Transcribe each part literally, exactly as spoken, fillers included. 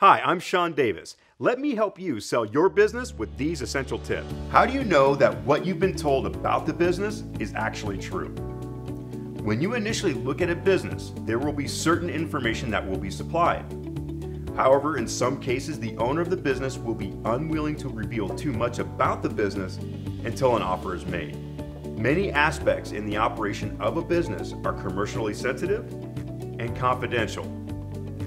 Hi, I'm Shawn Davis. Let me help you sell your business with these essential tips. How do you know that what you've been told about the business is actually true? When you initially look at a business, there will be certain information that will be supplied. However, in some cases, the owner of the business will be unwilling to reveal too much about the business until an offer is made. Many aspects in the operation of a business are commercially sensitive and confidential.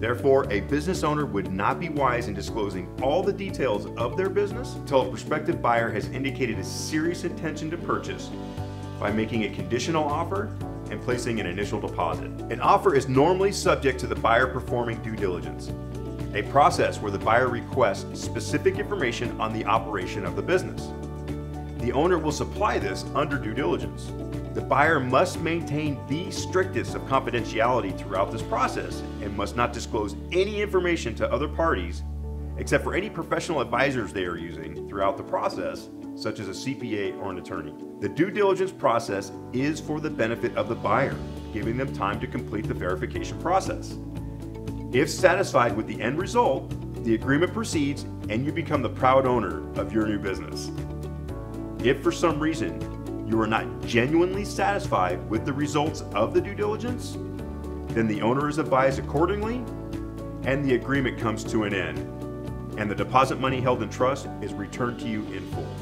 Therefore, a business owner would not be wise in disclosing all the details of their business until a prospective buyer has indicated a serious intention to purchase by making a conditional offer and placing an initial deposit. An offer is normally subject to the buyer performing due diligence, a process where the buyer requests specific information on the operation of the business. The owner will supply this under due diligence. The buyer must maintain the strictest of confidentiality throughout this process and must not disclose any information to other parties except for any professional advisors they are using throughout the process, such as a C P A or an attorney. The due diligence process is for the benefit of the buyer, giving them time to complete the verification process. If satisfied with the end result, the agreement proceeds and you become the proud owner of your new business. If for some reason you are not genuinely satisfied with the results of the due diligence, then the owner is advised accordingly and the agreement comes to an end, and the deposit money held in trust is returned to you in full.